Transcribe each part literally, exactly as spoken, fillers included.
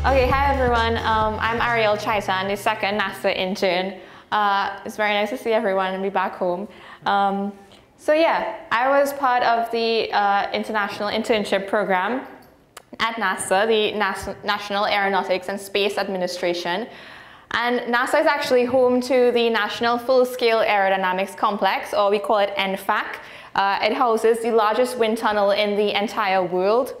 Okay, hi everyone. Um, I'm Arielle Chaitan, the second NASA intern. Uh, it's very nice to see everyone and be back home. Um, so yeah, I was part of the uh, International Internship Program at NASA, the Nas National Aeronautics and Space Administration. And NASA is actually home to the National Full-Scale Aerodynamics Complex, or we call it N FAC. Uh, it houses the largest wind tunnel in the entire world.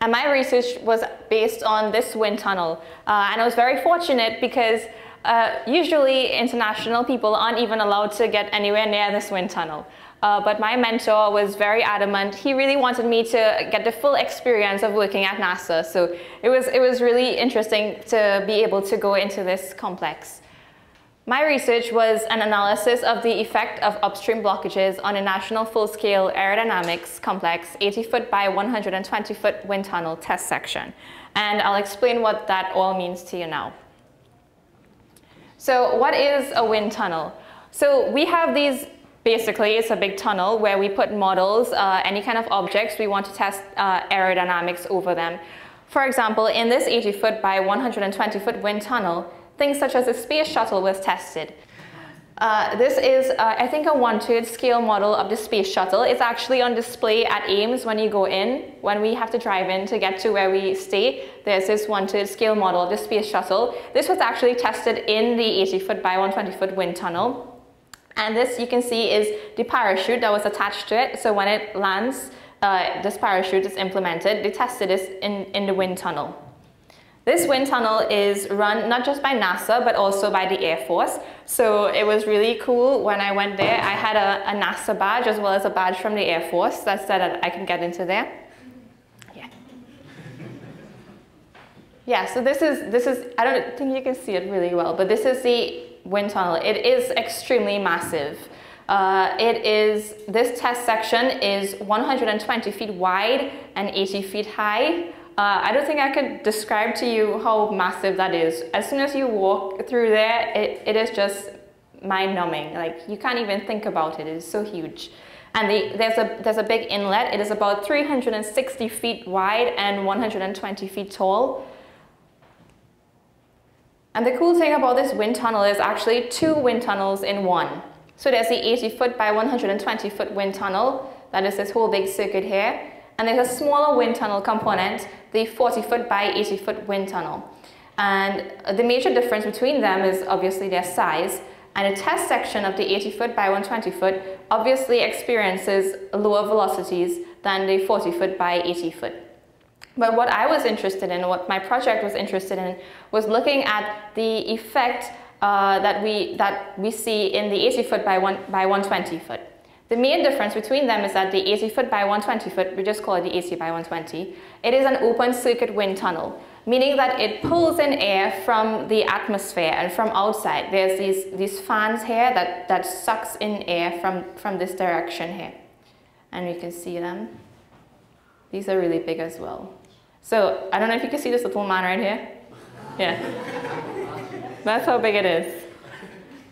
And my research was based on this wind tunnel. Uh, and I was very fortunate because uh, usually international people aren't even allowed to get anywhere near this wind tunnel. Uh, but my mentor was very adamant. He really wanted me to get the full experience of working at NASA. So it was, it was really interesting to be able to go into this complex. My research was an analysis of the effect of upstream blockages on a national full-scale aerodynamics complex eighty foot by one hundred twenty foot wind tunnel test section. And I'll explain what that all means to you now. So what is a wind tunnel? So we have these, basically it's a big tunnel where we put models, uh, any kind of objects we want to test uh, aerodynamics over them. For example, in this eighty foot by one hundred twenty foot wind tunnel, things such as the space shuttle was tested. Uh, this is, uh, I think, a one-third scale model of the space shuttle. It's actually on display at Ames when you go in. When we have to drive in to get to where we stay, there's this one-third scale model of the space shuttle. This was actually tested in the eighty foot by one hundred twenty foot wind tunnel. And this, you can see, is the parachute that was attached to it. So when it lands, uh, this parachute is implemented. They tested this in, in the wind tunnel. This wind tunnel is run not just by NASA, but also by the Air Force. So it was really cool when I went there. I had a, a NASA badge as well as a badge from the Air Force that said that I can get into there. Yeah. Yeah, so this is, this is, I don't think you can see it really well, but this is the wind tunnel. It is extremely massive. Uh, it is, this test section is one hundred twenty feet wide and eighty feet high. Uh, I don't think I could describe to you how massive that is. As soon as you walk through there, it, it is just mind-numbing. Like, you can't even think about it. It is so huge. And the, there's, a, there's a big inlet. It is about three hundred sixty feet wide and one hundred twenty feet tall. And the cool thing about this wind tunnel is actually two wind tunnels in one. So there's the eighty foot by one hundred twenty foot wind tunnel. That is this whole big circuit here. And there's a smaller wind tunnel component, the forty foot by eighty foot wind tunnel. And the major difference between them is obviously their size. And the test section of the eighty foot by one hundred twenty foot obviously experiences lower velocities than the forty foot by eighty foot. But what I was interested in, what my project was interested in, was looking at the effect uh, that, we, that we see in the eighty foot by one hundred twenty foot. The main difference between them is that the eighty foot by one hundred twenty foot, we just call it the eighty by one hundred twenty, it is an open circuit wind tunnel, meaning that it pulls in air from the atmosphere and from outside. There's these, these fans here that, that sucks in air from, from this direction here. And you can see them. These are really big as well. So I don't know if you can see this little man right here. Yeah. That's how big it is.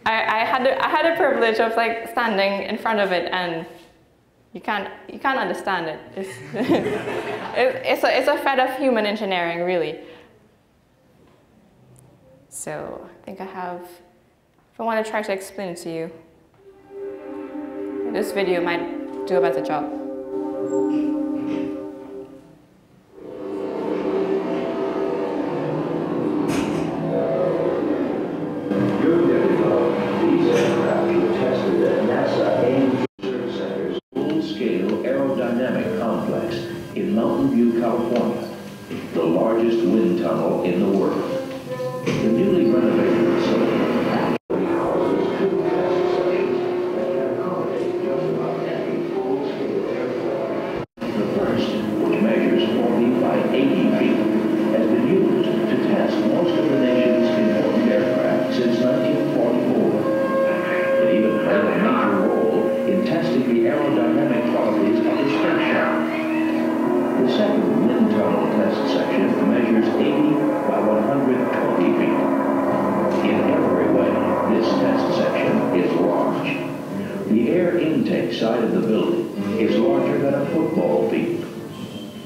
I, I, had the, I had the privilege of like standing in front of it, and you can't, you can't understand it. It's, it, it's, a, it's a feat of human engineering, really. So I think I have, if I want to try to explain it to you, this video might do a better job. Side of the building is larger than a football field.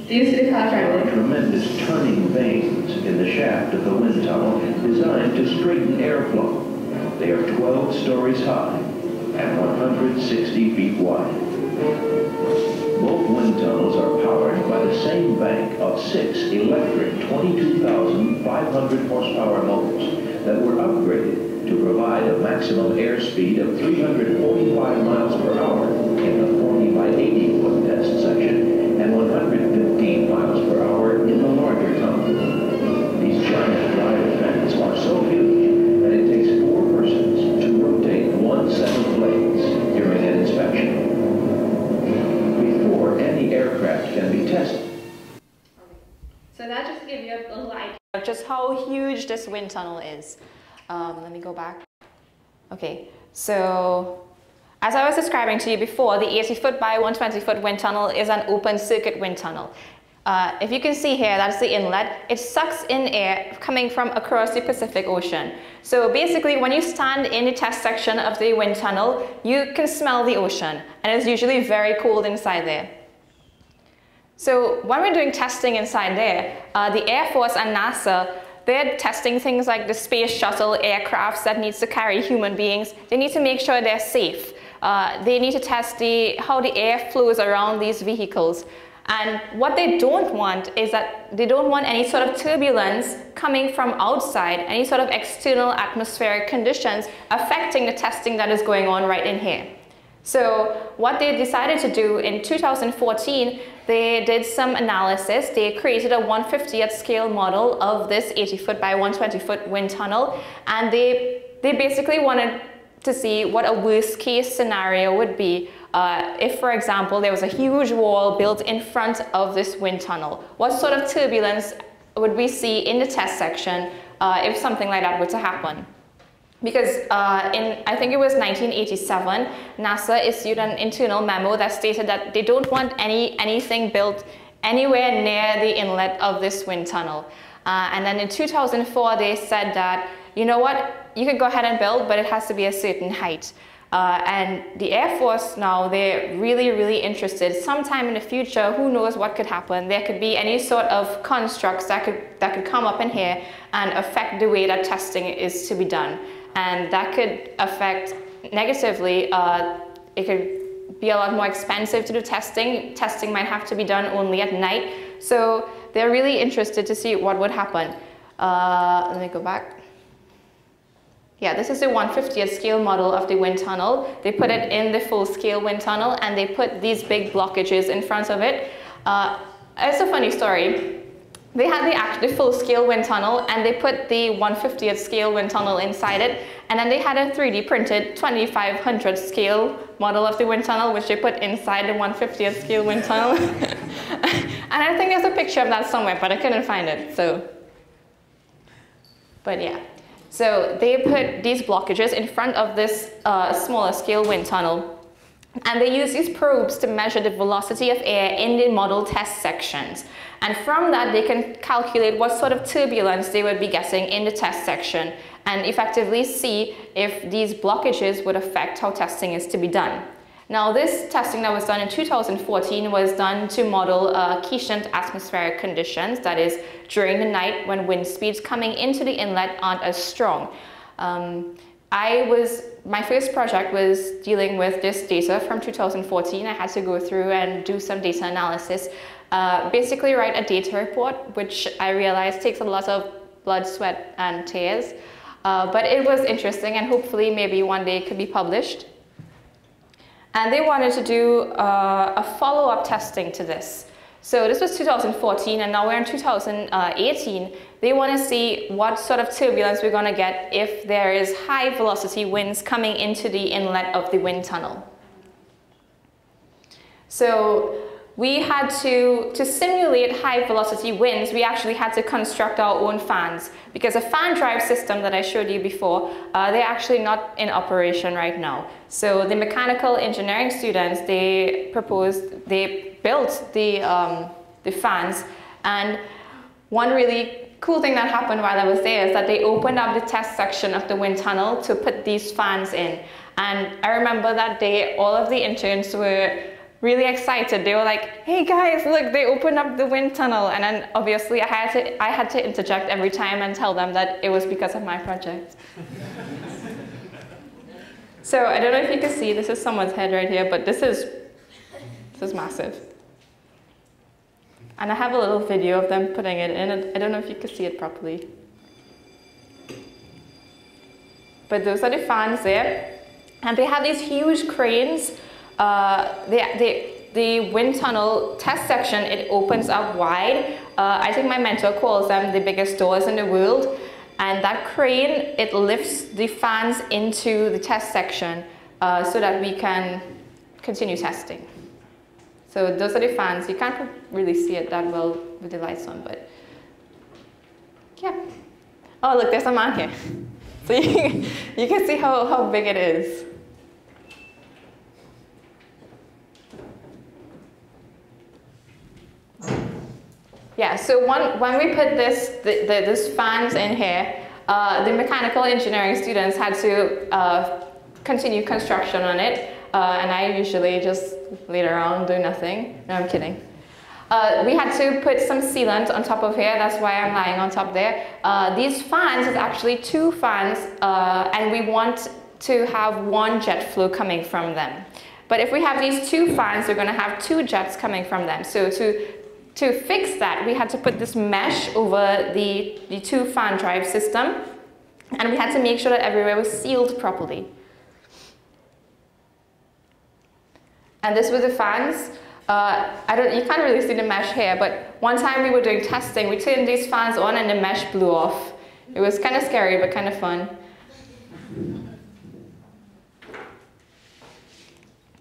Due to the contract. Tremendous turning vanes in the shaft of the wind tunnel designed to straighten airflow. They are twelve stories high and one hundred sixty feet wide. Both wind tunnels are powered by the same bank of six electric twenty-two thousand five hundred horsepower motors that were upgraded to provide a maximum airspeed of three hundred forty-five miles per hour in the forty by eighty foot test section and one hundred fifteen miles per hour in the larger tunnel. These giant drive fans are so huge that it takes four persons to rotate one set of blades during an inspection before any aircraft can be tested. So that just gives you a little idea of just how huge this wind tunnel is. Um, let me go back. Okay, so as I was describing to you before, the eighty foot by one hundred twenty foot wind tunnel is an open circuit wind tunnel. Uh, if you can see here, that's the inlet. It sucks in air coming from across the Pacific Ocean. So basically, when you stand in the test section of the wind tunnel, you can smell the ocean, and it's usually very cold inside there. So when we're doing testing inside there, uh, the Air Force and NASA, they're testing things like the space shuttle aircrafts that needs to carry human beings. They need to make sure they're safe. Uh, they need to test the, how the air flows around these vehicles. And what they don't want is that they don't want any sort of turbulence coming from outside, any sort of external atmospheric conditions affecting the testing that is going on right in here. So what they decided to do in two thousand fourteen, they did some analysis. They created a one fiftieth scale model of this eighty foot by one hundred twenty foot wind tunnel, and they, they basically wanted to see what a worst case scenario would be uh, if, for example, there was a huge wall built in front of this wind tunnel. What sort of turbulence would we see in the test section uh, if something like that were to happen? Because uh, in, I think it was nineteen eighty-seven, NASA issued an internal memo that stated that they don't want any, anything built anywhere near the inlet of this wind tunnel. Uh, and then in two thousand four, they said that, you know what, you can go ahead and build, but it has to be a certain height. Uh, and the Air Force now, they're really, really interested. Sometime in the future, who knows what could happen. There could be any sort of constructs that could, that could come up in here and affect the way that testing is to be done. And that could affect negatively, uh, it could be a lot more expensive to do testing. Testing might have to be done only at night. So they're really interested to see what would happen. Uh, let me go back. Yeah, this is the one fiftieth scale model of the wind tunnel. They put it in the full scale wind tunnel and they put these big blockages in front of it. Uh, it's a funny story. They had the, actual, the full scale wind tunnel and they put the one fiftieth scale wind tunnel inside it, and then they had a three D printed twenty-five hundred scale model of the wind tunnel which they put inside the one fiftieth scale wind tunnel. And I think there's a picture of that somewhere, but I couldn't find it, so. But yeah, so they put these blockages in front of this uh, smaller scale wind tunnel, and they use these probes to measure the velocity of air in the model test sections. And from that, they can calculate what sort of turbulence they would be getting in the test section and effectively see if these blockages would affect how testing is to be done. Now, this testing that was done in two thousand fourteen was done to model uh, quiescent atmospheric conditions, that is, during the night when wind speeds coming into the inlet aren't as strong. Um, I was, my first project was dealing with this data from two thousand fourteen. I had to go through and do some data analysis, uh, basically write a data report, which I realized takes a lot of blood, sweat, and tears. Uh, but it was interesting, and hopefully maybe one day it could be published. And they wanted to do uh, a follow-up testing to this. So this was two thousand fourteen, and now we're in two thousand eighteen. They want to see what sort of turbulence we're going to get if there is high velocity winds coming into the inlet of the wind tunnel. So we had to, to simulate high velocity winds, we actually had to construct our own fans, because a fan drive system that I showed you before, uh, they're actually not in operation right now. So the mechanical engineering students, they proposed, they built the, um, the fans, and one really cool thing that happened while I was there is that they opened up the test section of the wind tunnel to put these fans in. And I remember that day all of the interns were really excited. They were like, hey guys, look, they opened up the wind tunnel. And then obviously I had to, I had to interject every time and tell them that it was because of my project. So I don't know if you can see, this is someone's head right here, but this is, this is massive. And I have a little video of them putting it in. I don't know if you can see it properly. But those are the fans there. And they had these huge cranes. Uh, they, they, the wind tunnel test section, it opens up wide. Uh, I think my mentor calls them the biggest doors in the world. And that crane, it lifts the fans into the test section uh, so that we can continue testing. So those are the fans. You can't really see it that well with the lights on, but yeah. Oh, look, there's a man here. So you, you can see how, how big it is. Yeah, so one, when we put this, the, the, this fans in here, uh, the mechanical engineering students had to uh, continue construction on it. Uh, and I usually just later on do nothing. No, I'm kidding. Uh, we had to put some sealant on top of here. That's why I'm lying on top there. Uh, these fans is actually two fans, uh, and we want to have one jet flow coming from them. But if we have these two fans, we're going to have two jets coming from them. So to to fix that, we had to put this mesh over the the two fan drive system, and we had to make sure that everywhere was sealed properly. And this was the fans. Uh, I don't, you can't really see the mesh here, but one time we were doing testing, we turned these fans on and the mesh blew off. It was kind of scary, but kind of fun.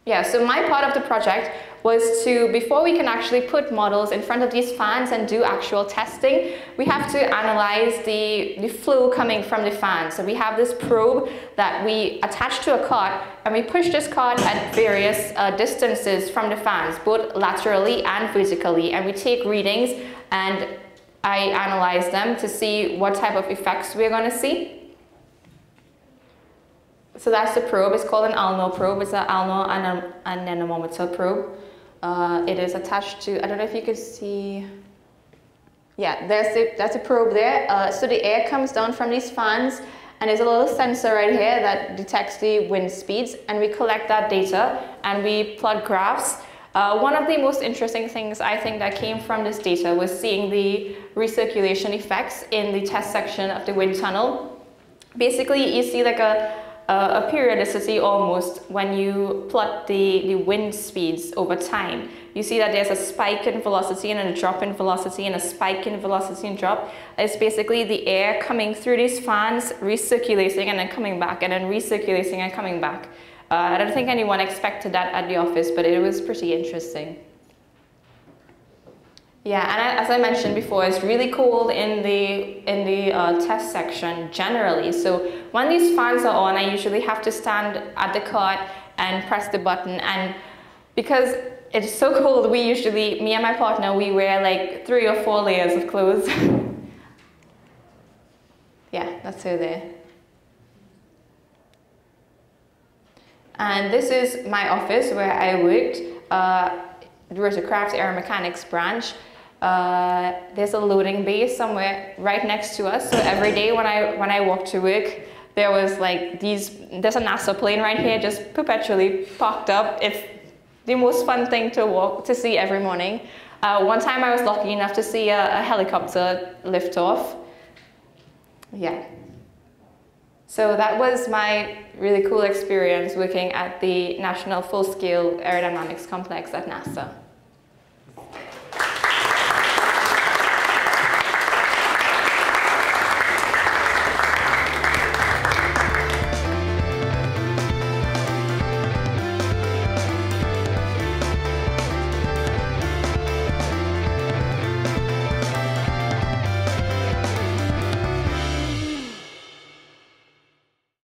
Yeah, so my part of the project was to, before we can actually put models in front of these fans and do actual testing, we have to analyze the, the flow coming from the fans. So we have this probe that we attach to a cart, and we push this cart at various uh, distances from the fans, both laterally and vertically, and we take readings, and I analyze them to see what type of effects we're going to see. So that's the probe. It's called an ALNOR probe. It's an ALNOR anem anemometer probe. Uh, it is attached to, I don't know if you can see. Yeah, there's the, that's a probe there. Uh, so the air comes down from these fans, and there's a little sensor right here that detects the wind speeds, and we collect that data and we plot graphs. Uh, one of the most interesting things I think that came from this data was seeing the recirculation effects in the test section of the wind tunnel. Basically, you see like a Uh, a periodicity almost when you plot the, the wind speeds over time. You see that there's a spike in velocity and a drop in velocity and a spike in velocity and drop. It's basically the air coming through these fans, recirculating and then coming back and then recirculating and coming back. Uh, I don't think anyone expected that at the office, but it was pretty interesting. Yeah, and as I mentioned before, it's really cold in the, in the uh, test section generally. So when these fans are on, I usually have to stand at the cart and press the button. And because it's so cold, we usually, me and my partner, we wear like three or four layers of clothes. Yeah, that's her there. And this is my office where I worked, uh, the Rotocraft Aeromechanics branch. Uh, there's a loading bay somewhere right next to us, so every day when I when I walk to work, there was like these, there's a NASA plane right here just perpetually parked up. It's the most fun thing to walk to see every morning. Uh, one time I was lucky enough to see a, a helicopter lift off. Yeah. So that was my really cool experience working at the National Full-Scale Aerodynamics Complex at NASA.